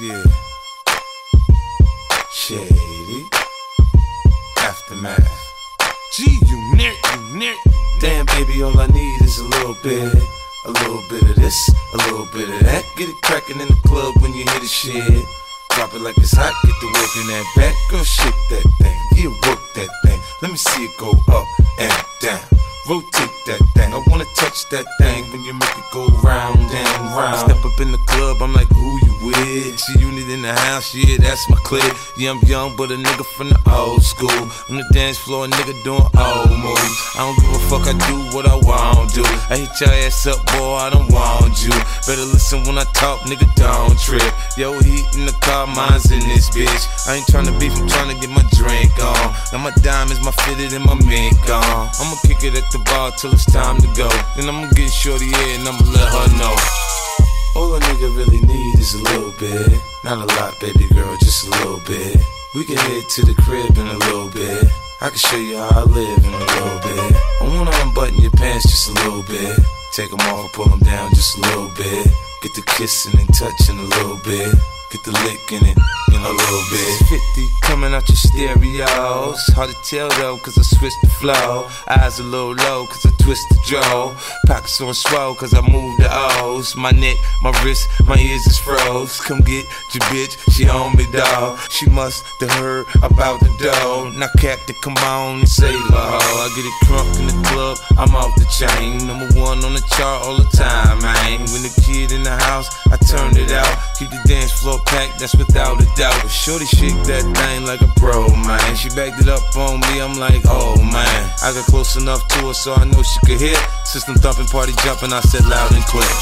Yeah. Shady. Aftermath. Gee, you near. Damn, baby, all I need is a little bit. A little bit of this, a little bit of that. Get it crackin' in the club when you hear the shit. Drop it like it's hot, get to work in that back. Girl, shake that thing, yeah, work that thing. Let me see it go up and down. Rotate that thing, I wanna touch that thing. When you make it go round and round. I step up in the club, I'm like, who you with? See, you need in the house, yeah, that's my clique. Yeah, I'm young, but a nigga from the old school. On the dance floor, a nigga doing old moves. I don't give a fuck, I do what I want to do. I hit your ass up, boy, I don't want you. Better listen when I talk, nigga, don't trip. Yo, heat in the car, mine's in this bitch. I ain't tryna beef, I'm tryna get my drink on. Now my diamonds, my fitted, and my mink on. I'ma kick it at the bar till it's time to go. Then I'ma get shorty here and I'ma let her know. All a nigga really need is a little bit. Not a lot, baby girl, just a little bit. We can head to the crib in a little bit. I can show you how I live in a little bit. I wanna unbutton your pants just a little bit. Take them off, pull them down just a little bit. Get the kissing and touching a little bit. Get the lick in it in a little bit. 50 coming out your stereos. Hard to tell though, cause I switched the flow. Eyes a little low, cause I twist the jaw. Pockets on swole, cause I move the O's. My neck, my wrist, my ears is froze. Come get your bitch, she on me dog. She must have heard about the dough. Now Captain, come on and say la ho. I get it crunk in the club, I'm off the chain. #1 on the chart all the time, man. When the kid in the house, I turn it out. Keep the dance floor pack, that's without a doubt. Shorty shake that thing like a pro, man. She backed it up on me, I'm like, oh man. I got close enough to her so I know she could hear. System thumping, party jumping, I said loud and clear.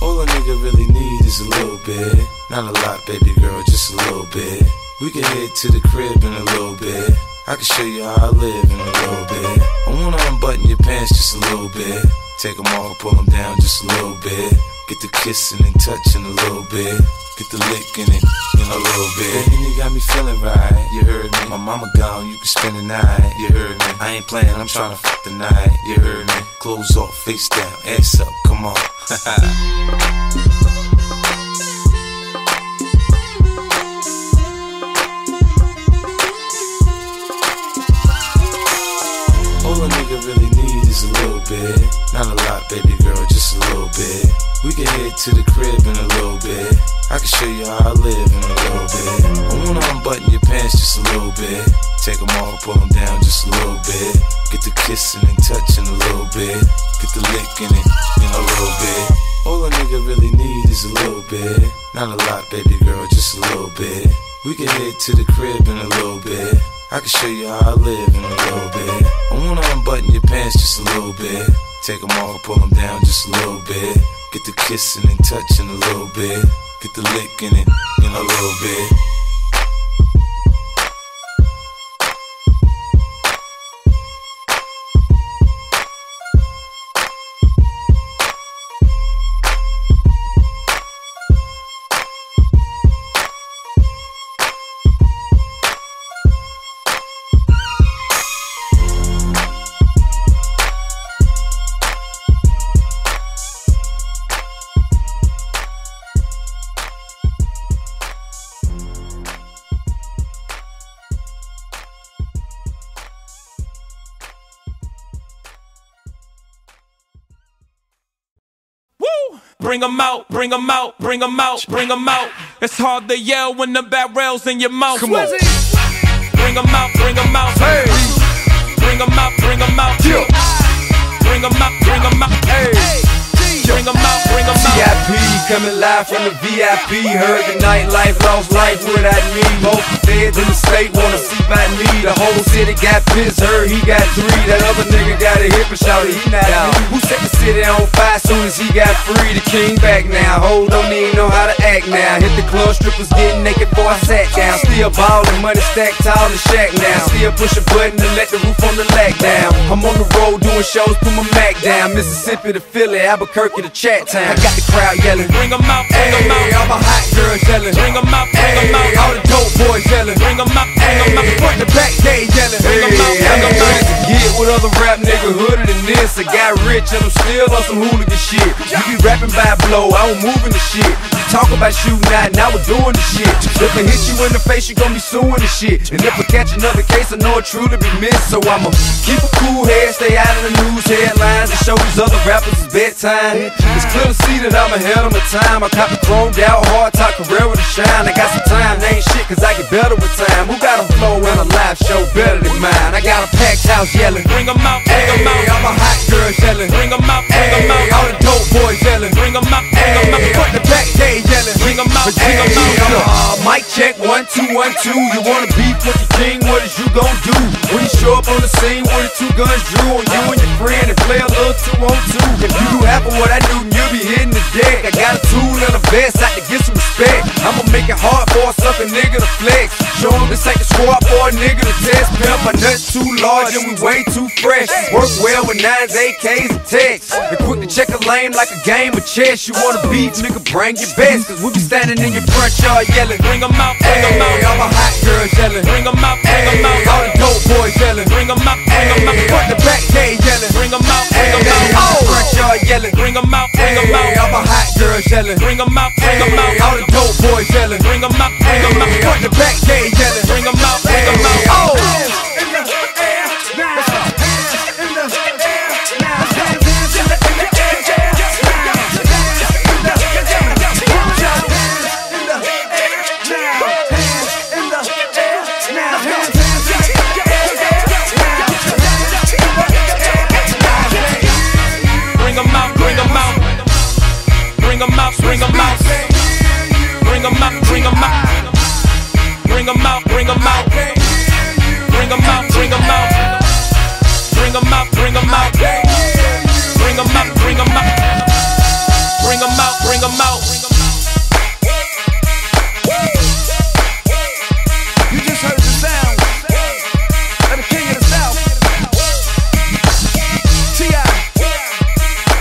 All a nigga really need is a little bit. Not a lot, baby girl, just a little bit. We can head to the crib in a little bit. I can show you how I live in a little bit. I wanna unbutton your pants just a little bit. Take them all, pull them down just a little bit. Get the kissing and touching a little bit. Get the lick in it in a little bit. Baby, you got me feeling right, you heard me. My mama gone, you can spend the night, you heard me. I ain't playing, I'm trying to fuck the night, you heard me. Clothes off, face down, ass up, come on. All a nigga really need is a little bit. Not a lot, baby girl, just a little bit. We can head to the crib in a little bit. I can show you how I live in a little bit. I wanna unbutton your pants just a little bit. Take them all, pull them down just a little bit. Get the kissing and touching a little bit. Get the lick in it in a little bit. All a nigga really need is a little bit. Not a lot, baby girl, just a little bit. We can head to the crib in a little bit. I can show you how I live in a little bit. I wanna unbutton your pants just a little bit. Take them all, pull them down just a little bit. Get the kissing and touching a little bit. Get the lick in it in a little bit. Bring them out, bring them out, bring them out, bring them out. It's hard to yell when the barrel's in your mouth. Come on. Bring them out, bring them out. Hey. Bring them out, bring them out. Yeah. Bring them out, bring them out. Hey. Bring them out, bring them out. VIP, coming live from the VIP. Heard the nightlife, lost life, what I need. Both the feds in the state wanna see my knee. The whole city got pissed, heard he got 3. That other nigga got a hip and shouted, he not out. Who set the city on fire soon as he got free? The king back now, hold on, he ain't know how to act now. Hit the club, strippers getting naked before I sat down. Still ballin', money stacked tall and shack now. Still push a button to let the roof on the lack down. I'm on the road doing shows, put my Mac down. Mississippi to Philly, Albuquerque to chat time. I got the crowd yelling, bring 'em out, bring 'em out. I'm a hot girl yelling, bring 'em out, bring 'em out. All the dope boys yelling, bring 'em out, bring 'em out. Front to back, they yelling, bring 'em out, bring 'em out. Get with other rap nigga hooded than this. I got rich and I'm still on some hooligan shit. You be rapping by blow, I don't move in the shit. talk about you now we're doing the shit. If I hit you in the face, you gon' be suing the shit. And if I catch another case, I know it truly be missed. So I'ma keep a cool head, stay out of the news headlines, and show these other rappers it's bedtime. It's clear to see that I'm ahead of my time. I copy thrown down hard, talk career with a shine. I got some time, they ain't shit, cause I get better with time. Who got a flow and a live show better than mine? I got a packed house yelling, bring 'em out, bring 'em out. I'm a hot girl yelling, bring 'em out, bring 'em out. All the dope boys yelling, bring 'em out, bring 'em out. Front the back day yelling, bring 'em out, bring 'em out. Mic check, 1, 2, 1, 2. You wanna beef with the king? What is you gon' do when you show up on the scene with the two guns drew on you and your friend and play a little 2 on 2? If you do half of what I do, you'll be hitting the deck. I got a tool and a vest, I can get some respect. I'ma make it hard for a sucker nigga to flex. Show him this ain't the squad for a nigga to test. Pimp, my nuts too large and we way too fresh. Work well with 9s, AKs, and texts. And quick to check a lane like a game of chess. You wanna beef, nigga, bring your best, cause we be standing in your front yard yelling, bring 'em out, bring 'em out. All my hot girls yelling, bring 'em out, bring 'em out. All the dope boys yelling, bring 'em out, bring 'em out. Front the back gate yelling, bring 'em out, bring 'em out. All the front yard yelling, bring 'em out, bring 'em out. All my hot girls yelling, bring 'em out, bring 'em out. All the dope boys yelling, bring 'em out, bring 'em out. Front the back gate yelling, bring 'em out, bring 'em out. Oh. Bring 'em out, bring 'em out, bring 'em out, bring 'em out, bring 'em out, bring 'em out, bring 'em out, bring 'em out, bring 'em out, bring 'em out, bring 'em out, bring 'em out, bring 'em out. You just heard the sound of the king of the south, T.I.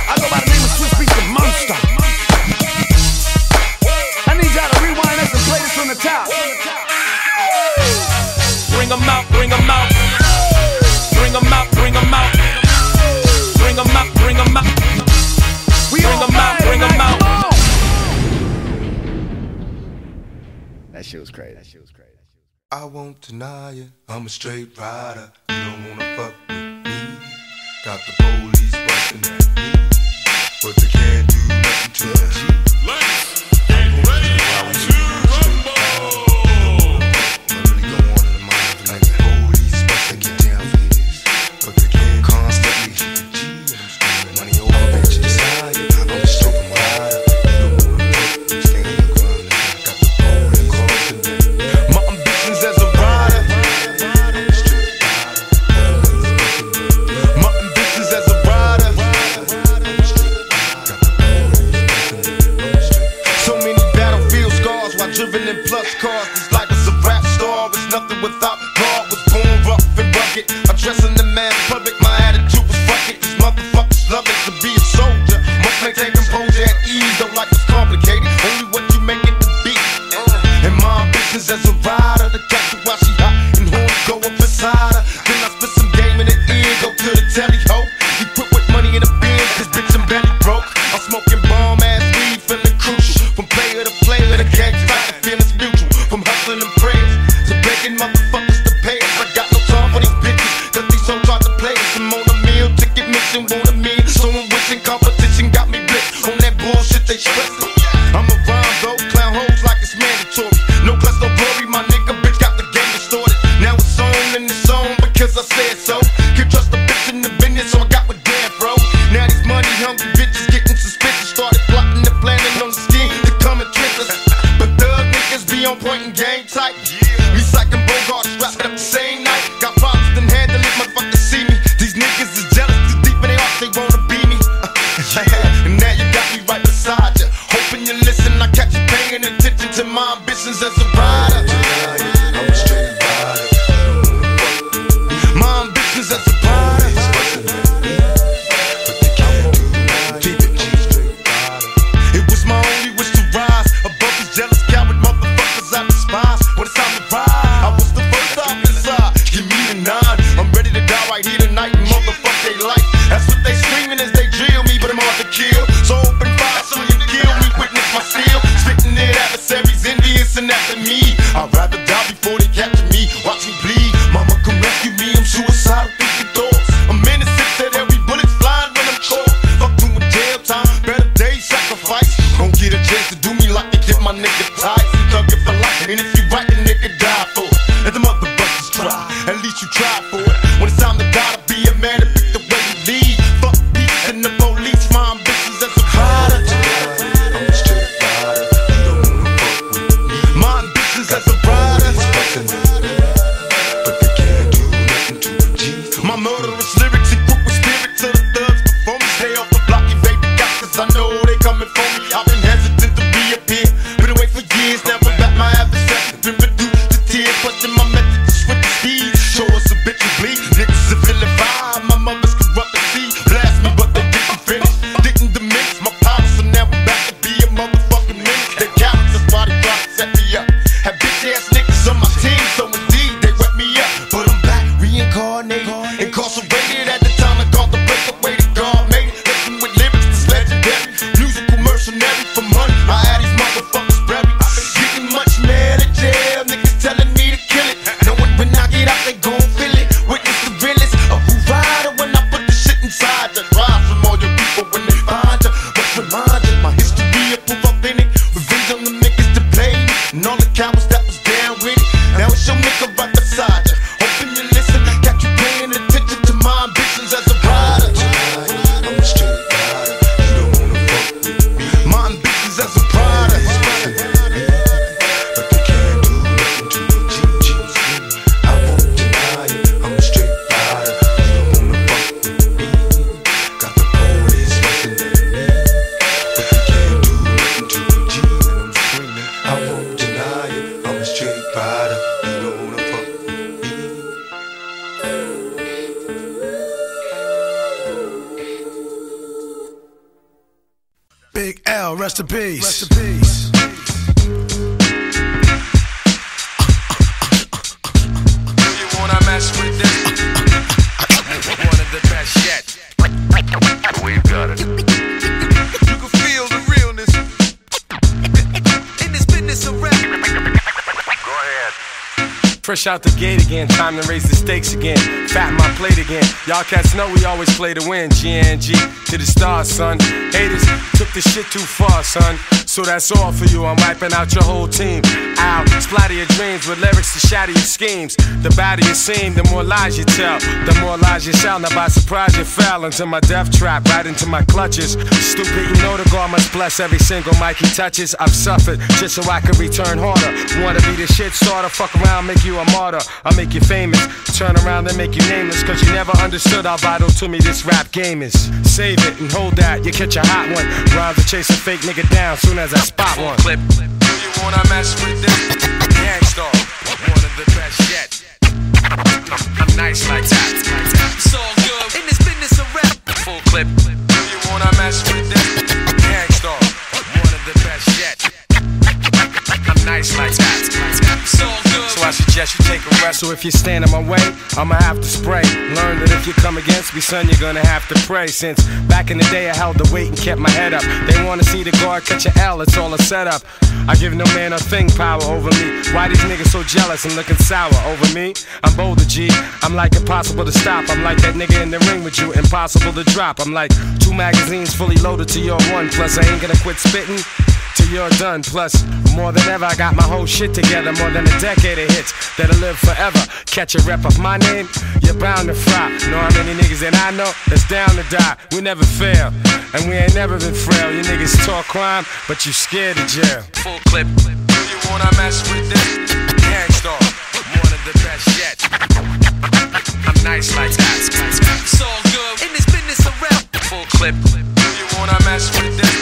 I go by the name of Swiss Beats the Monster. Bring 'em out, bring 'em out. Bring 'em out, bring 'em out. Bring 'em out, bring 'em out. Bring 'em out, bring 'em out. That shit was crazy. That shit was crazy. I won't deny it. I'm a straight rider. You don't wanna fuck with me. Got the police busting at me, but they can't do nothing to me. I'm ready to rumble. Kill, so open fire, so you kill me, witness my steel, spitting is to do me like they did my nigga Ty. Thug it for life, and if you right, the nigga die for it. Let the motherfuckers try, at least you tried for it. When it's time to die, to be a man to pick the way you lead. Fuck beats and the police, fine bitches as a rider. I'm a straight rider, you don't wanna fuck with me. My ambitions as a rider, but they can't do nothing to a G. My murderous lyrics equal with spirit to the thugs before me. Stay off the block, you baby got, cause I know they coming for me. I've been hesitant to reappear, been away for years, never back my adversary. Been reduced to tears, busting my method to switch the speed. Show us a bitch and bleed, niggas civilized. My mother's corrupt to see, blast me, but they didn't finish. Didn't diminish my power, so now I'm back to be a motherfucking menace. They cowards, that's why they try to set me up. Had bitch ass niggas on my team, so indeed they wet me up. But I'm back, reincarnated, incarcerated at the time I called the breakaway. Big L, rest in peace. Rest in peace. You wanna mess with this? One of the best yet. We've got it. You can feel the realness in this business of rap. Go ahead. Fresh out the gate again, time to raise the stakes again. Fat my plate again. Y'all cats know we always play to win. GNG to the stars, son. Haters took the shit too far, son. So that's all for you. I'm wiping out your whole team. I'll splatter your dreams with lyrics to shatter your schemes. The badder you seem, the more lies you tell, the more lies you shall. Now by surprise you fell into my death trap, right into my clutches. Stupid, you know the guard must bless every single mic he touches. I've suffered just so I can return harder. Wanna be the shit starter? Fuck around, make you a martyr. I'll make you famous, turn around and make you nameless. Cause you never understood how vital to me this rap game is. Save it and hold that, you catch a hot one. Rhymes are chasing fake nigga down soon as I spot one. Clip. Do you wanna mess with this? Gangstar, one of the best yet. I'm nice like that. It's all good in this business of rap. Full clip. Do you wanna mess with this? Gangstar, one of the best yet. I'm nice like that. It's all good. So I suggest you take a rest. So if you stand in my way, I'ma have to spray. Learn that if you come against me, son, you're gonna have to pray. Since back in the day I held the weight and kept my head up. They wanna see the guard catch an L, it's all a setup. I give no man a thing power over me. Why these niggas so jealous and looking sour over me? I'm bolder, G, I'm like impossible to stop. I'm like that nigga in the ring with you, impossible to drop. I'm like two magazines fully loaded to your one. Plus I ain't gonna quit spitting till you're done. Plus, more than ever, I got my whole shit together. More than a decade of hits that'll live forever. Catch a rep of my name, you're bound to fry. Know how many niggas that I know that's down to die. We never fail, and we ain't never been frail. You niggas talk crime, but you scared of jail. Full clip. Do you wanna mess with this? Gangstar, one of the best yet. I'm nice like that. It's all good in this business of rap. Full clip. Do you wanna mess with this?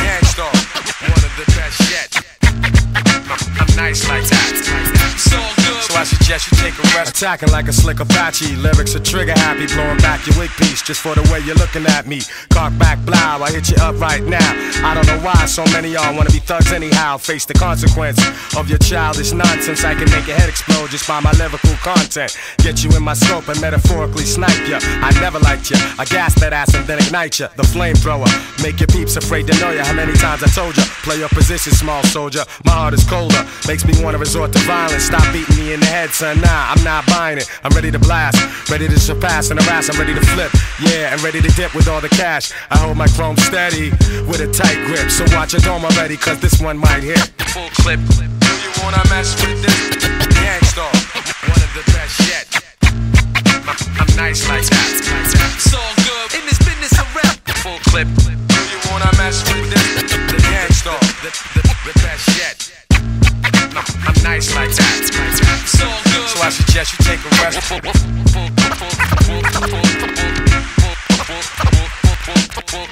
Gangstar, one of the best yet. I'm nice like that. It's all good. So I suggest you take a rest. Attacking like a slick Apache. Lyrics are trigger happy. Blowing back your wig piece just for the way you're looking at me. Cock back blow, I hit you up right now. I don't know why so many y'all wanna be thugs anyhow. Face the consequence of your childish nonsense. I can make your head explode just by my lyrical content. Get you in my scope and metaphorically snipe ya. I never liked ya. I gas that ass and then ignite ya. The flamethrower. Make your peeps afraid to know ya. How many times I told ya? Play your position, small soldier. My heart is colder. Makes me wanna resort to violence. Stop beating me in the head, son. son, nah, I'm not buying it. I'm ready to blast, ready to surpass and harass. I'm ready to flip, yeah, and ready to dip with all the cash. I hold my chrome steady with a tight grip, so watch it on my ready, cause this one might hit. Full clip, do you wanna mess with this? Gangstar, one of the best yet. I'm nice like that. It's all good, in this business I rap. Full clip, do you wanna mess with this? The gangstar, the best yet. I'm nice like that. It's all good, so I suggest you take a rest. Full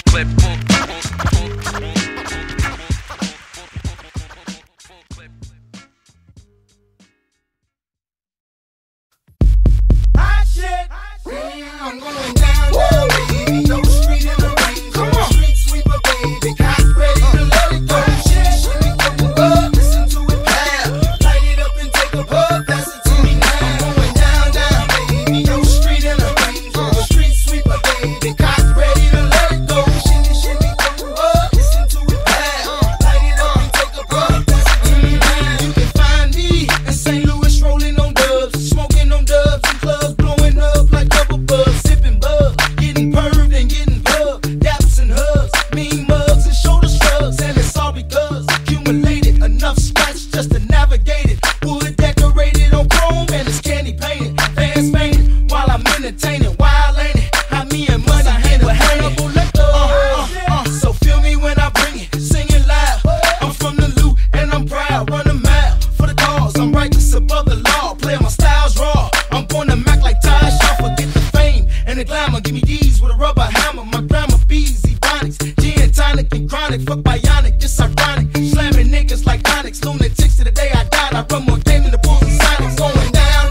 clip, I'm going down, down, baby. No street in the rain. Come on, street sweeper, baby. I'm ready to let it go. Shit, shit, we go up. Listen to it now. Light it up and take a puff. Pass it to me now. I'm going down, down, baby. No street in the rain. Come on, street sweeper, baby. I'm ready to let it go. Shit, shit, we go up. Listen to it now. Light it up and take a puff. Pass it to me now. You can find me in St. Louis, rolling on dubs, smoking on dubs in clubs, blowing up like double bugs. Street sweeper, baby, cops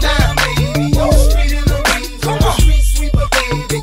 ready to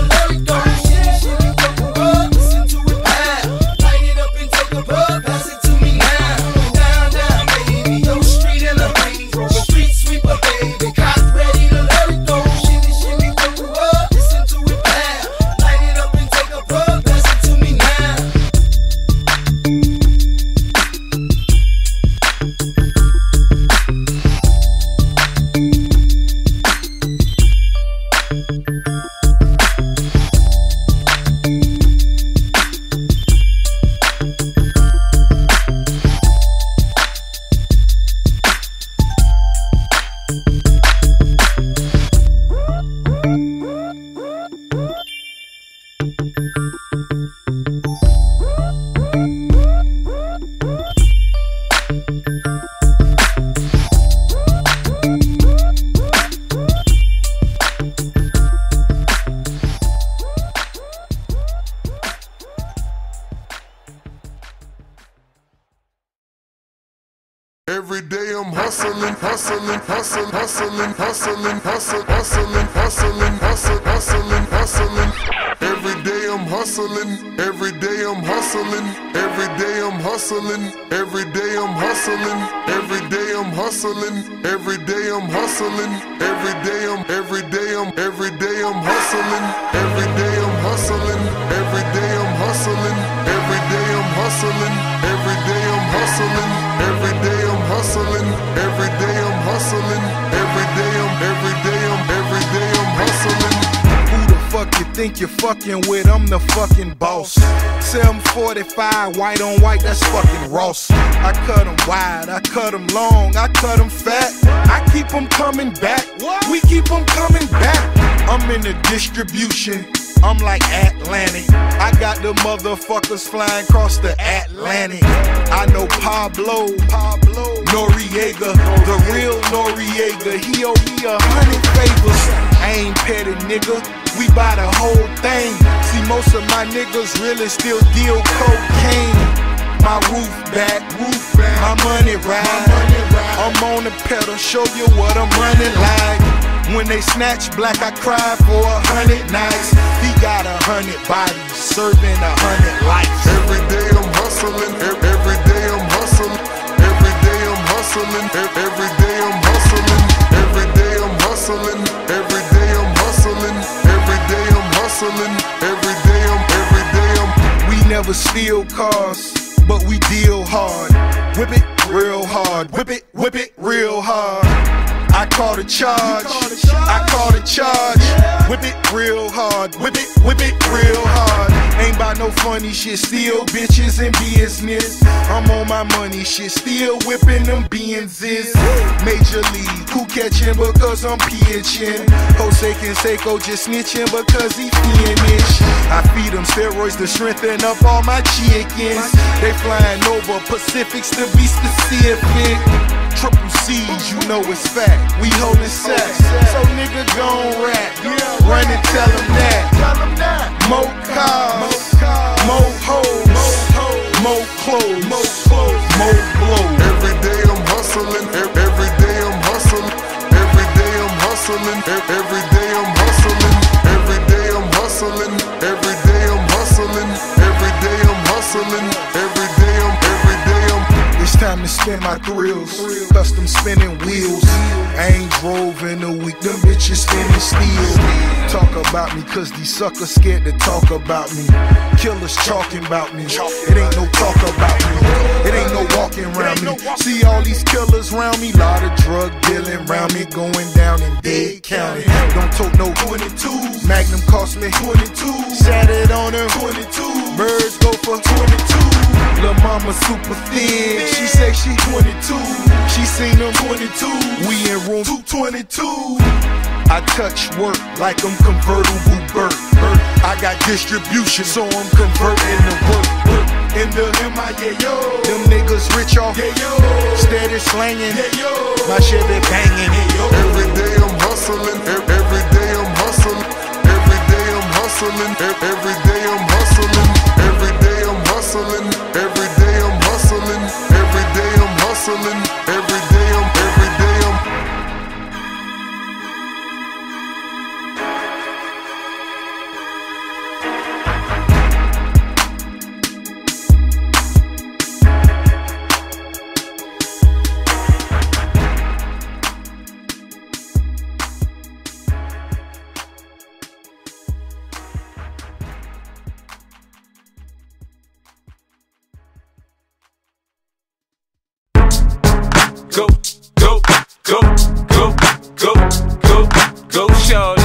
let it go. Shit, shit, hustling. Every day I'm hustling. Every day I'm hustling. Every day I'm hustling. Every day I'm hustling. Every day I'm hustling. Every day I'm hustling. Every day I'm hustling. Every day I'm hustling. Every day I'm hustling. Every day I'm hustling. Every day I'm hustling. Every day I'm hustling. Every day I'm hustling. Every day I'm hustling. Who the fuck you think you're fucking with? I'm the fucking boss. 745, white on white, that's fucking Ross. I cut them wide, I cut them long, I cut them fat. I keep them coming back, we keep them coming back. I'm in the distribution, I'm like Atlantic. I got the motherfuckers flying across the Atlantic. I know Pablo Noriega, the real Noriega. He owe me 100 favors. I ain't petty, nigga, we buy the whole thing. See, most of my niggas really still deal cocaine. My roof back, my money ride. I'm on the pedal, show you what I'm running like. When they snatch black, I cried for 100 nights. He got 100 bodies, serving 100 lives. Every day I'm hustling, every day I'm hustling. Every day I'm hustling, every day I'm hustling. Every day I'm hustling, every day I'm hustling. Every day I'm hustling, every day I'm. We never steal cars, but we deal hard. Whip it real hard, whip it real hard. I call the charge, I call the charge. Whip it real hard, whip it real hard. Ain't by no funny shit, steal bitches in business. I'm on my money shit, still whipping them Benzes. Major league, who catching because I'm pitching? Jose Canseco just snitching because he finished. I feed them steroids to strengthen up all my chickens. They flying over Pacifics to be specific. Triple C's, you know it's fact. We holdin' sacks, so nigga gon' rap. Run and tell him that. More cars, more hoes, more clothes, more blow. Every day I'm hustling, every day I'm hustling. Every day I'm hustling, every day I'm hustling. Every day I'm hustling, every day I'm hustling. Every day I'm hustling, every day I'm. It's time to spend my thrills, custom spinning wheels. I ain't drove in a week, them bitches spinning steel. Talk about me, cause these suckers scared to talk about me. Killers talking about me, it ain't no talk about me. It ain't no walking around me. See all these killers round me, lot of drug dealing round me. Going down in Dade County, don't tote no 22s. Magnum cost me 22, sat it on her 22. Birds go for 22. Lil' mama super thin, she say she 22. She seen them 22, we in room 222. I touch work like I'm convertible Burt. I got distribution, so I'm converting the work. In the MIA, yo, them niggas rich off, yeah, yo. Steady slangin', yeah, yo. My shit be bangin', yeah, yo. Every day I'm hustling, every day I'm hustling. Every day I'm hustling, every day I'm hustling. Every day I'm hustling, every day I'm hustling, every day I'm hustling, every day I'm. Go, shorty,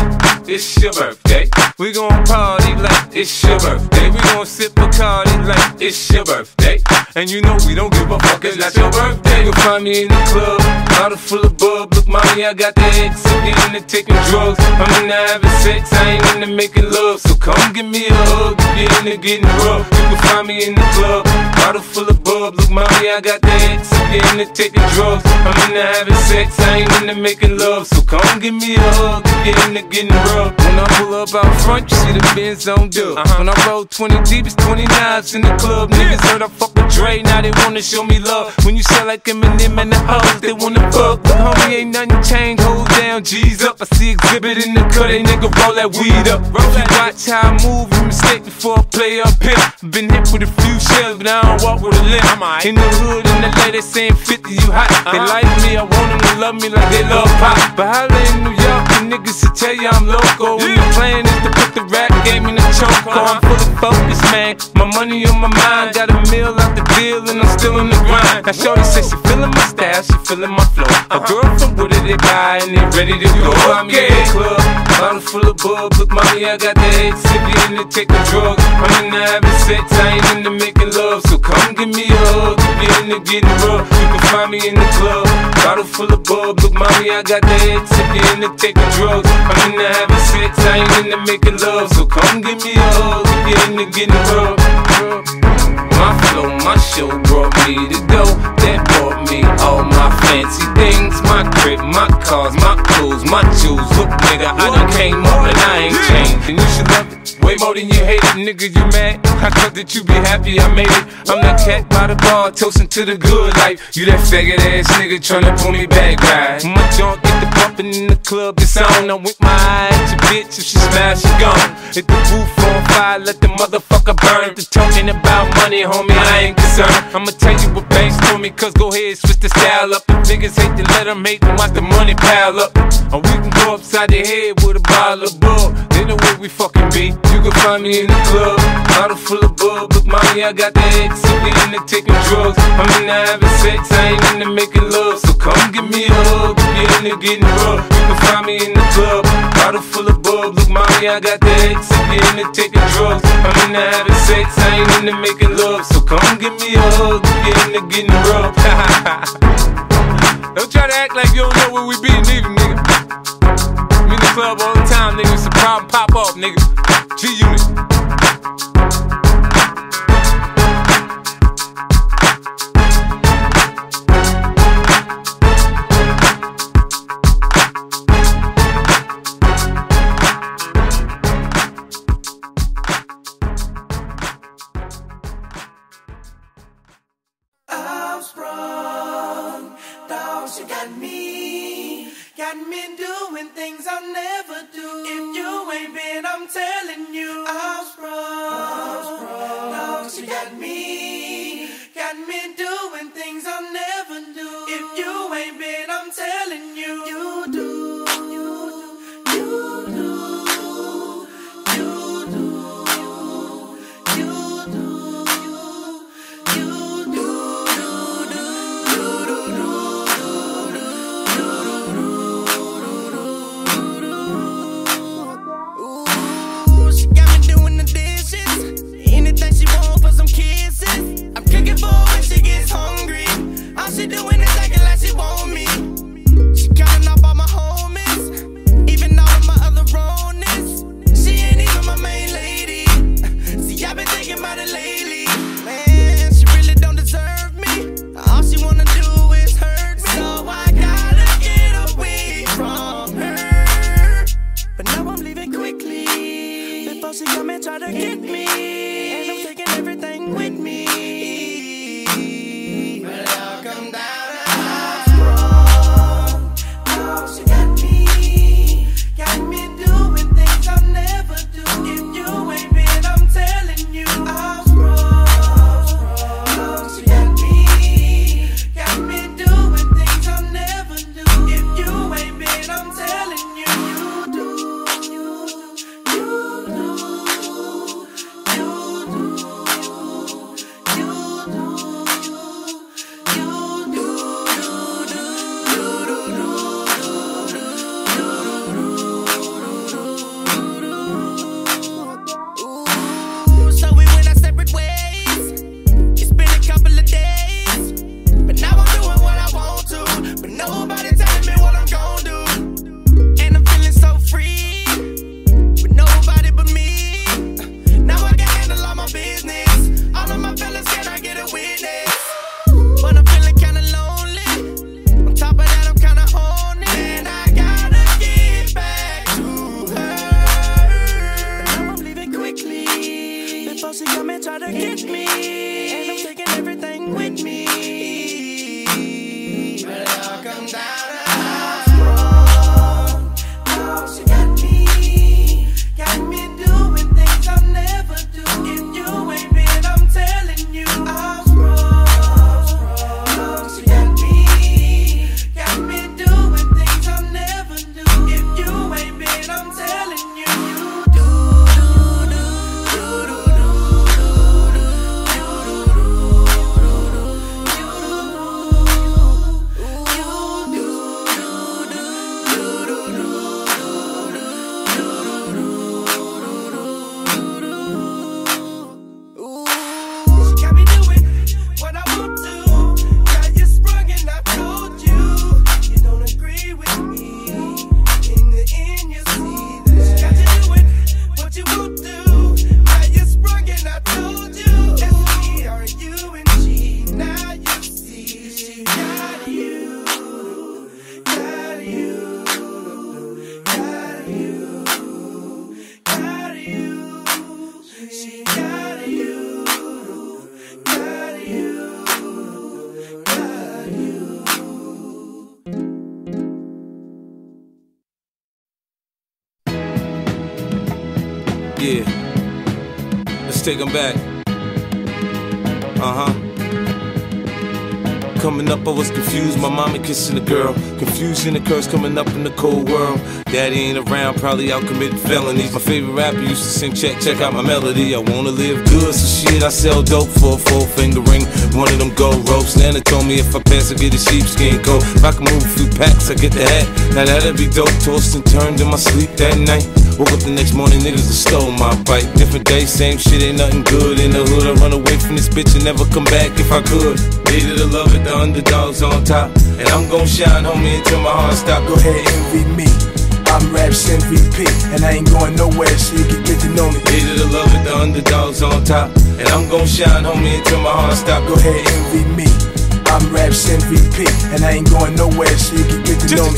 it's your birthday. We gon' party like it's your birthday. We gon' sip Bacardi like it's your birthday. And you know we don't give a fuck, it's not your birthday. You'll find me in the club, bottle full of bub. Look, mommy, I got the ex, I'm into taking drugs. I'm into having sex, I ain't into making love. So come give me a hug, you're into getting rough. You can find me in the club, bottle full of bub. Look, mommy, I got the ex, I'm into taking drugs. I'm into having sex, I ain't into making love. So come give me a hug, get in the getting rough. When I pull up out front, you see the Benz on dub. When I roll 20 deep, it's 29s in the club. Niggas heard I fuck with Dre, now they wanna show me love. When you sound like Eminem and the hoes, they wanna fuck. But homie, ain't nothing changed, hold down, G's up. I see exhibit in the cut, they nigga roll that weed up. You watch how I move, a mistake before I play up here. Been hit with a few shells, but I don't walk with a limp. In the hood, in the LA, they saying 50, you hot. They like me, I want them to love me like they love pop. But holla in New York, the niggas to tell you I'm loco. And the plan is to put the rap game in the choke. I'm full of focus, man, my money on my mind. Got a meal out the deal and I'm still in the grind. Now shorty say she feelin' my style, she feelin' my flow. A girl from Wooded, they buy and they ready to go. I'm in the club, bottle full of bug. Look, mommy, I got the head, sippy in the taking drugs. I'm in the having sex, I ain't in the making love. So come give me a hug, if you're in the getting rough. You can find me in the club, bottle full of bug. Look, mommy, I got the head, sippy in the taking drugs. I'm in the having sex, I ain't in the making love. So come give me a hug, if you're in the getting rough. My flow, my show brought me to go. That brought me all my fancy things. My crib, my cars, my clothes, my shoes. Look, nigga, I done came up and I ain't changed. And you should love it way more than you hate it. Nigga, you mad? I thought that you be happy I made it. I'm that cat by the bar, toasting to the good life. You that faggot ass nigga tryna pull me back, right? My junk get the pumping in the club, it's on. I'm with my eye at your bitch, if she smash, she gone. Hit the roof on fire, let the motherfucker burn. The talking about money, homie, I ain't concerned. I'ma tell you what banks told me, cause go ahead, switch the style up. The niggas hate to let them hate them, watch the money pile up. Or we can go upside the head with a bottle of bug. They know where we fucking be. You can find me in the club, bottle full of bug. Look, mommy, I got the head, sippy in the taking drugs. I'm in the having sex, I ain't in the making love. So come give me a hug, if you're in the getting rough. You can find me in the club, bottle full of bug. Look, mommy, I got the head, sippy in the taking drugs. I'm in the having sex, I ain't in the making love. So come give me a hug, get in the getting rough. Don't try to act like you don't know where we be, nigga, nigga. We in the club all the time, nigga. It's a problem, pop off, nigga. G-Unit. You got me doing things I'll never do. If you ain't been, I'm telling you, I'm sprung. Dogs, you got me doing things I'll never do. If you ain't been, I'm telling you, you do, you do, you do, you do, you do, you do, you do, you do. She got me, try to get me, and I'm taking everything. Yeah. Let's take them back. Coming up, I was confused. My mama kissing a girl. Confusion occurs coming up in the cold world. Daddy ain't around, probably out committing felonies. My favorite rapper used to sing, check out my melody. I wanna live good, so shit, I sell dope for a four finger ring. One of them gold ropes. Nana told me if I pass, I get a sheepskin coat. If I can move a few packs, I get the hat. Now that'd be dope. Tossed and turned in my sleep that night. Woke up the next morning, niggas that stole my bike. Different day, same shit, ain't nothing good in the hood. I run away from this bitch and never come back if I could. Needed to love it, the underdog's on top. And I'm gon' shine, homie, until my heart stop. Go ahead, envy me. I'm Raps MVP, and I ain't going nowhere, so you can get to know me. Needed to love it, the underdog's on top. And I'm gon' shine, homie, until my heart stop. Go ahead, envy me. I'm Raps MVP, and I ain't going nowhere, so you can get to know me.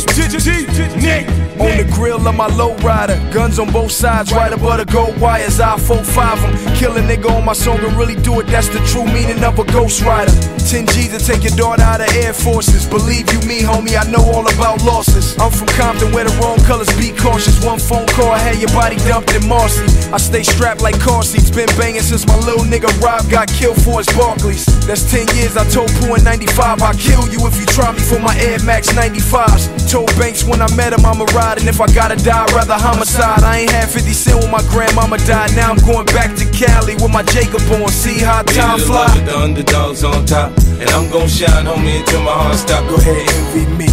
On the grill of my lowrider, guns on both sides, right above the gold wires. I 4-5 them, kill a nigga on my song and really do it. That's the true meaning of a ghost rider. 10 G's to take your daughter out of Air Forces. Believe you me, homie, I know all about losses. I'm from Compton, where the wrong colors be cautious. One phone call, I had your body dumped in Marcy. I stay strapped like car seats, been banging since my little nigga Rob got killed for his Barclays. That's 10 years. I told Pooh in 95, I'll kill you if you try me for my Air Max 95s. Told Banks when I met him I'ma ride, and if I gotta die, I'd rather homicide. I ain't had 50 cent when my grandmama died. Now I'm going back to Cali with my Jacob on. See how time fly. The underdog's on top, and I'm gon' shine, homie, until my heart stop. Go ahead, envy me.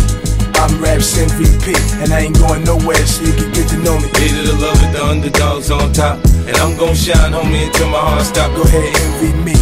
I'm Raps MVP, and I ain't going nowhere, so you can get to know me. Needed to love it, the underdog's on top, and I'm gon' shine, homie, until my heart stop. Go ahead, envy me.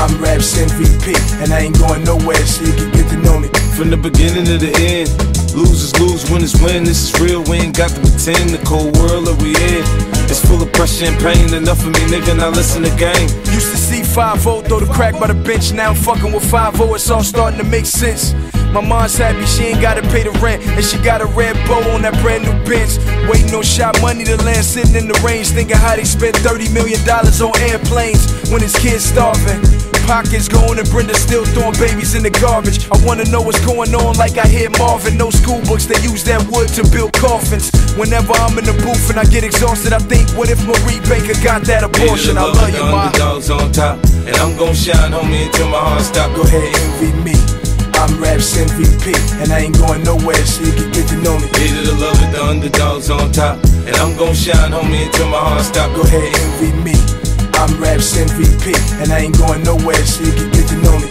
I'm Raps MVP, and I ain't going nowhere, so you can get to know me. From the beginning to the end, losers lose, winners win. This is real, we ain't got to pretend. The cold world that we in, it's full of pressure and pain. Enough of me, nigga, now listen to game. Used to see 5-0 throw the crack by the bench. Now I'm fucking with 5-0, it's all starting to make sense. My mom's happy, she ain't gotta pay the rent, and she got a red bow on that brand new bench. Waiting on shot money to land, sitting in the range, thinking how they spent $30 million on airplanes when his kids starving. Pockets going and Brenda still throwing babies in the garbage. I wanna know what's going on like I hear Marvin. No school books, they use that wood to build coffins. Whenever I'm in the booth and I get exhausted, I think, what if Marie Baker got that abortion? I love you, Ma. Underdog's on top, and I'm gon' shine, homie, until my heart stop. Go ahead, envy me. I'm Raps MVP, and I ain't going nowhere, so you can get to know me. Needed to love it, the underdog's on top, and I'm gon' shine, homie, until my heart stop. Go ahead, envy me. I'm Raps MVP, and I ain't going nowhere, so you can get to know me.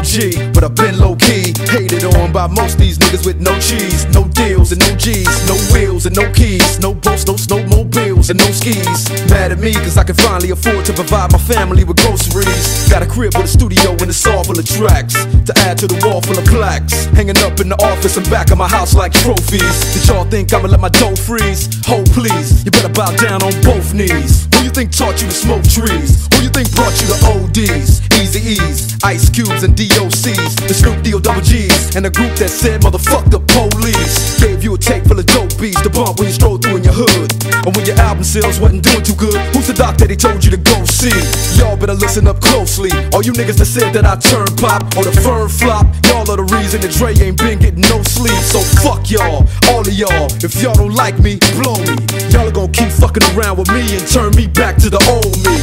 OG, but I've been low-key, hated on by most these niggas with no cheese, no deals and no G's, no wheels and no keys, no boats, no snowmobiles and no skis. Mad at me cause I can finally afford to provide my family with groceries. Got a crib with a studio and a saw full of tracks to add to the wall full of plaques, hanging up in the office and back of my house like trophies. Did y'all think I'ma let my dough freeze? Ho, please, you better bow down on both knees. Who you think taught you to smoke trees? Who you think brought you to ODs, Eazy-E's, Ice Cubes and DOC's, the Snoop D-O-double-G's, and the group that said motherfuck the police? Gave you a tape full of dope beats to bump when you strolled through in your hood, and when your album sales wasn't doing too good, who's the doc that he told you to go see? Y'all better listen up closely, all you niggas that said that I turn pop or the firm flop, y'all are the reason that Dre ain't been getting no sleep. So fuck y'all, all of y'all, if y'all don't like me, blow me. Y'all are gonna keep fucking around with me and turn me back to the old me.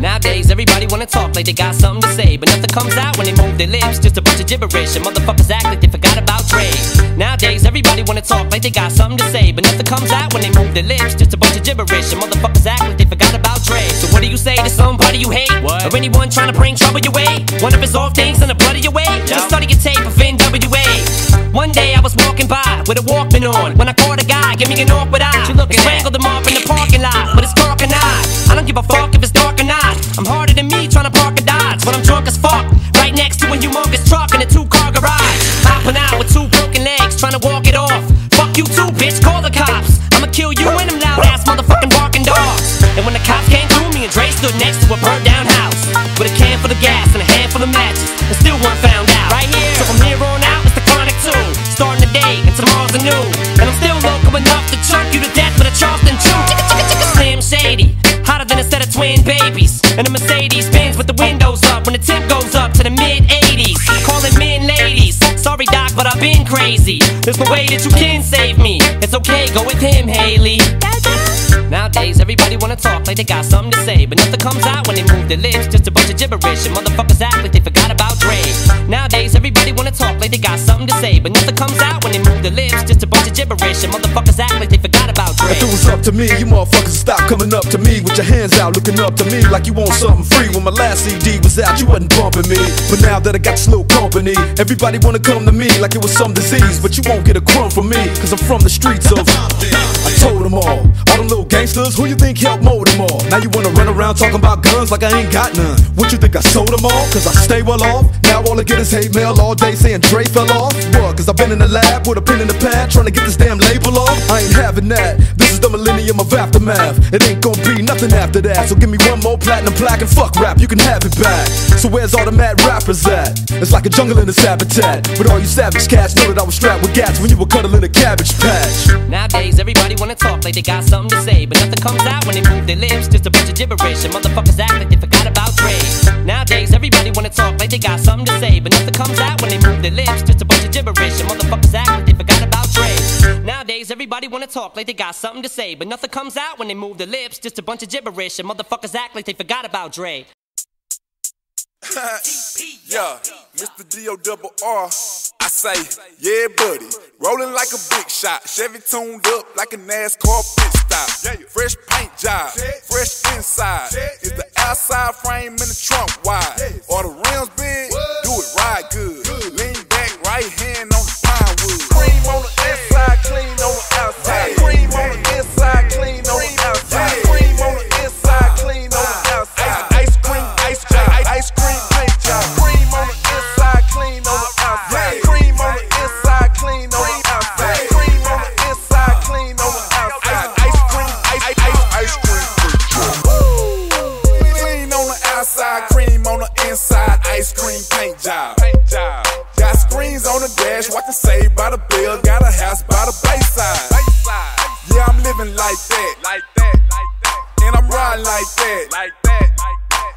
Nowadays everybody wanna talk like they got something to say, but nothing comes out when they move their lips, just a bunch of gibberish. And motherfuckers act like they forgot about Dre. Nowadays everybody wanna talk like they got something to say, but nothing comes out when they move their lips, just a bunch of gibberish. And motherfuckers act like they forgot about Dre. So what do you say to somebody you hate? What? Or anyone trying to bring trouble your way? One of his off things in the blood of your way? Just started your tape of NWA. One day I was walking by with a Walkman on, when I caught a guy, give me an awkward eye. He strangled him off in the parking lot with his cork and I don't give a fuck if it's dark or not. I'm harder than me trying to park a Dodge when I'm drunk as fuck, right next to a humongous truck in a two-car garage. Hopping out with two broken legs, trying to walk it off. Fuck you too, bitch, call the cops. I'ma kill you and them loud-ass motherfucking barking dogs. And when the cops came through, me and Dre stood next to a burnt-down house with a can full of gas and a handful of matches, and still weren't found out. Right here, so from here on out, it's the Chronic 2, starting the day and tomorrow's anew. And I'm still local enough to choke you to death with a Charleston chew. Slim Shady, hotter than a set of twin babies, and a Mercedes Benz with the windows up when the temp goes up to the mid-80s. Calling men ladies, sorry doc, but I've been crazy. There's no way that you can save me. It's okay, go with him, Haley. Nowadays everybody wanna talk like they got something to say, but nothing comes out when they move their lips, just a bunch of gibberish. And motherfuckers act like they forgot about Dre. Nowadays everybody wanna talk like they got something to say, but nothing comes out when they move their lips, just a bunch of gibberish. And motherfuckers act like they forgot about Dre. If it was up to me, you motherfuckers stop coming up to me with your hands out, looking up to me like you want something free. When my last CD was out, you wasn't bumping me, but now that I got slow company, everybody wanna come to me like it was some disease. But you won't get a crumb from me, cause I'm from the streets of I told them all them little gangsters, who you think helped mold them all? Now you wanna run around talking about guns like I ain't got none. What you think I sold them all? Cause I stay well off. Now all I get is hate mail all day saying Dre fell off. What? Cause I've been in the lab with a pen in the pad trying to get this damn label off. I ain't having that. This is the millennium of aftermath. It ain't gonna be nothing after that. So give me one more platinum plaque and fuck rap, you can have it back. So where's all the mad rappers at? It's like a jungle in its habitat. But all you savage cats know that I was strapped with gats when you were cuddling a cabbage patch. Nowadays everybody wanna talk like they got something to say, but nothing comes out when they move their lips, just a bunch of gibberish. And motherfuckers act like they forgot about Dre. Nowadays everybody wanna talk like they got something to say, but nothing comes out when they move their lips, just a bunch of gibberish. And motherfuckers act like they forgot about Dre. Nowadays everybody wanna talk like they got something to say, but nothing comes out when they move their lips, just a bunch of gibberish. And motherfuckers act like they forgot about Dre. Yeah, Mr. D-O-double-R, I say, yeah buddy, rolling like a big shot, Chevy tuned up like a NASCAR pit stop, fresh paint job, fresh inside, is the outside frame and the trunk wide, or the rims big, do it right good, lean back right hand on the plywood, cream on the inside, clean on the outside, cream on the inside, clean on the outside, cream on the inside, clean on the outside, ice cream, ice cream, ice cream paint job, cream on the inside, clean on the outside, cream on the inside, clean on the outside, cream on the inside, clean on the outside, ice cream, ice cream paint job, clean on the outside, cream on the inside, ice cream paint job. Got screens on the dash, watching Saved by the Bell, got a house by the Bayside. Yeah, I'm living like that, and I'm riding like that,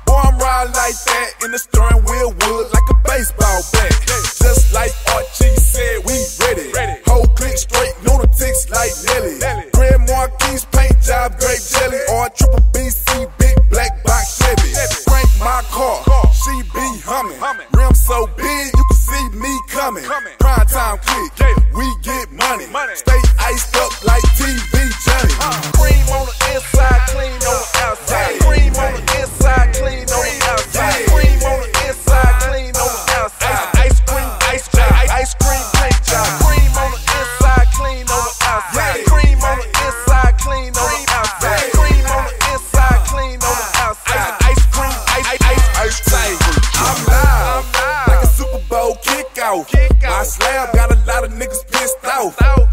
boy, I'm riding like that, in the steering wheel wood like a baseball bat. Just like Archie said, we ready. Whole click straight, lunatics like Nelly. Grand Marquis paint job, grape jelly, or triple BC, big black box Chevy. Crank my car, she be humming. Rim so big, you can see me coming. Prime time click, we get money. Stay iced up like TV Johnny. Cream on the inside, clean on the outside. Cream on the inside, clean on the outside, cream on the inside, clean on the outside.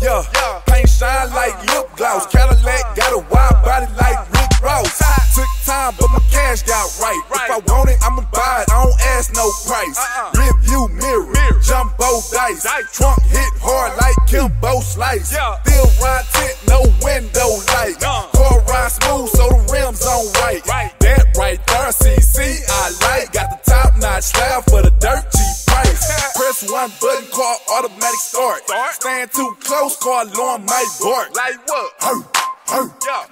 yeah. Paint shine like lip gloss. Cadillac got a wide body like Rick Ross. Took time, but my cash got right. If I want it, I'ma buy it. I don't ask no price. Review mirror, jumbo dice. Trunk hit hard like Kimbo Slice. Still ride tent, no window light. Car ride smooth, so the rims on right. That right there, CC, I like. Got the top notch style for the dirt cheap price. Press one button, car automatic start. Stand too close, car alarm might bark. Like what?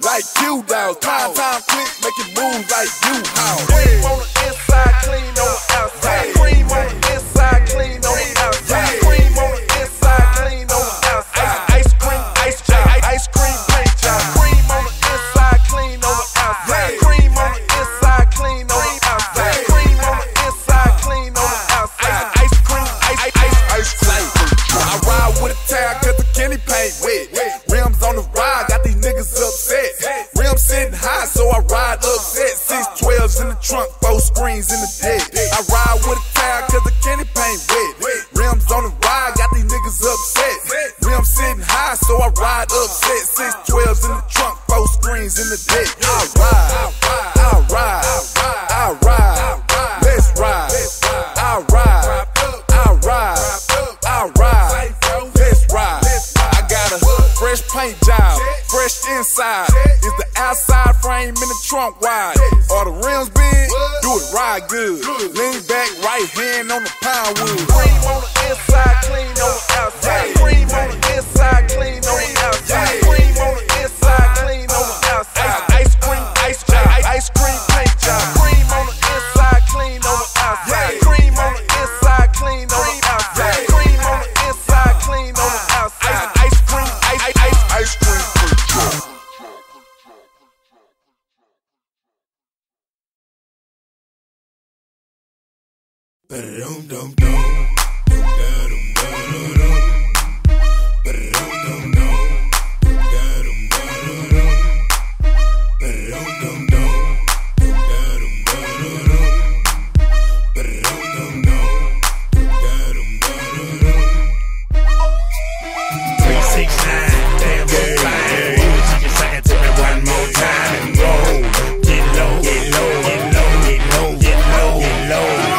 Like you down, time click, make it move like you how. Cream on the inside, clean on the outside. Cream on the inside, clean on the outside. Cream on the inside, clean on the outside. Ice cream, ice job, ice cream, paint job. Cream on the inside, clean on the outside. Cream on the inside, clean on the outside. Cream on the inside, clean on the outside. Ice cream, ice cream. I ride with a tag, cause the Kenny paint wet. Rims on the ride, got these niggas upset. Rims sitting high, so I ride upset. 612s in the trunk, 4 screens in the deck. I ride with a tire, cause the Kenny paint wet. Rims on the ride, got these niggas upset. Rims sitting high, so I ride upset. 612s in the trunk, 4 screens in the deck. I ride, I ride, I ride. Let's ride, I ride, I ride, I ride. Let's ride. I got a fresh paint job, fresh inside. Is the outside frame in the trunk wide? Are the rims big? Do it ride good. Lean back, right hand on the pine wood. Cream on the inside, clean on the outside. Cream on the inside, clean on the outside. Cream on the inside, clean on the outside. Ice cream, ice job, ice cream paint job. Cream on the inside, clean on the outside. Cream on the inside, clean on the outside. Cream on the inside, clean on the outside. Ice cream, ice cream. Dum dum dum, do da dum dum dum. Dum dum dum, do da dum dum dum. Dum dum dum, do da dum dum dum. Dum dum dum, do da dum dum dum. 369, damn good time. She can suck it to me one more time and roll. Get low, get low, get low, get low, get low, get low.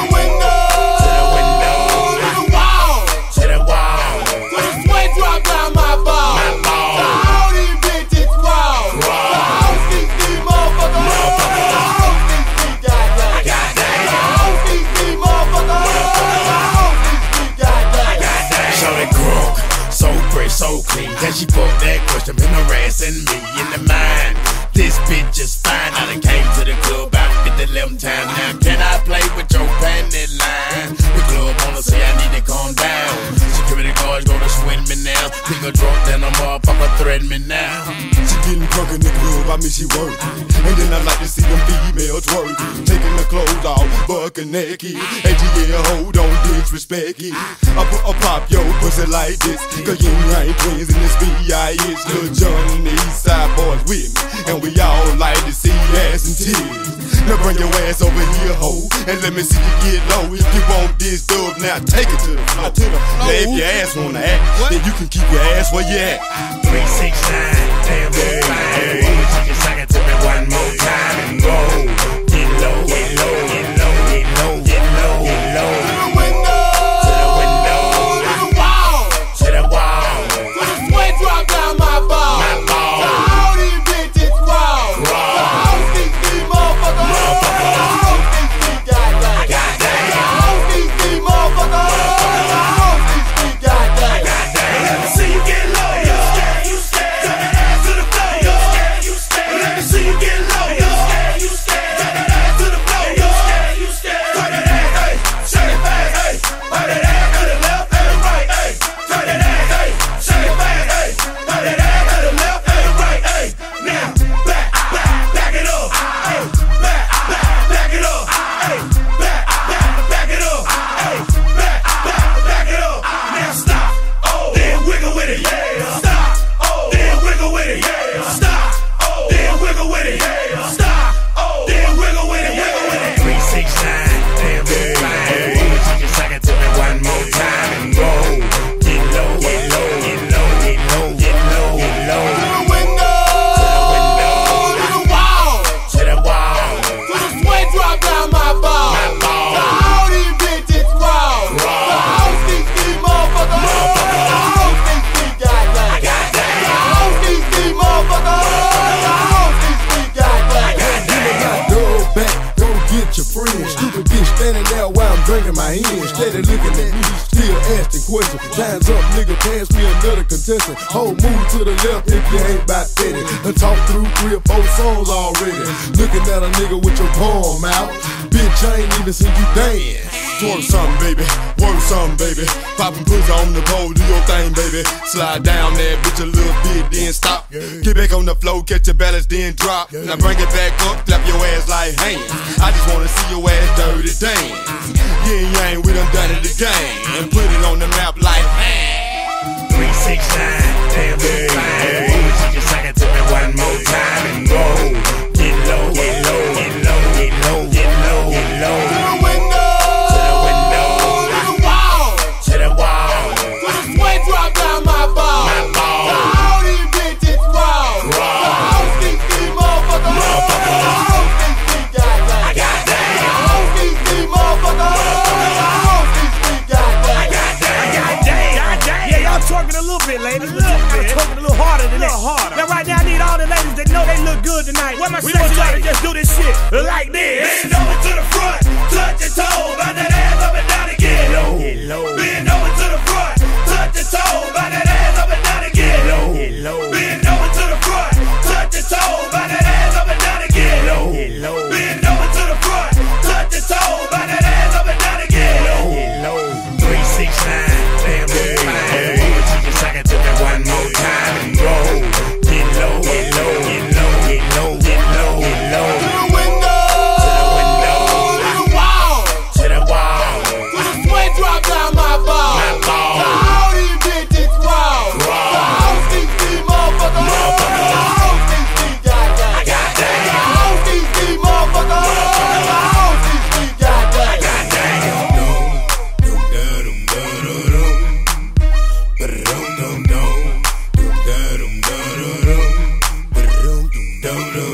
So clean, then she put that question in her ass and me in the mind. This bitch is fine. I done came to the club about 50-11 times. Now can I play with your panty line? The club wanna say I need to calm down. Security guards gonna swing me now. Think I drunk, then I'm all papa threat me now. She getting drunk in the club, I mean she work. And then I like to see them females work, taking the clothes off, fucking naked. And yeah, hold on, disrespect it. I pop your pussy like this, cause you ain't twins in this B.I.H. Lil' John and the East Side boys with me, and we all like to see ass and tears. Now bring your ass over here, ho, and let me see you get low. If you want this dub, now take it to the floor. Now if your ass wanna act, then you can keep your ass where you at. 369, damn good time. She can suck it to me one more time and roll. Get low, get low, get low. Get low, yo. shaking my head, steady looking at me, still asking questions. Time's up, nigga, pass me another contestant. Hold, move to the left if you ain't by 30. I talked through 3 or 4 songs already. Looking at a nigga with your palm out. Bitch, I ain't even seen you dance. Twerk something, baby, work something, baby. Poppin' pussy on the pole, do your thing, baby. Slide down that bitch a little bit, then stop. Get back on the floor, catch your balance, then drop. Now bring it back up, clap your ass like hands. I just wanna see your ass dirty dance. Yin yang, we done done it again, and put it on the map like man. 3, 6, 9, damn good time. She just suck it to me one more time and go. Tonight. What am I saying? We want y'all to just do this shit like this. Bend over to the front, touch your toe, bout that ass up and down again. Get low. Bend over to the front, touch your toe, bout that ass up and down again. Get low. Bend over to the front, touch your toe, bout that ass up and down again. Get low. Bend over to the front, touch your toe, bout that ass up and down again. Get low. 3, 6, 9, damn good. She can suck it to me one more time and go. Get low, get low, get low. No, no.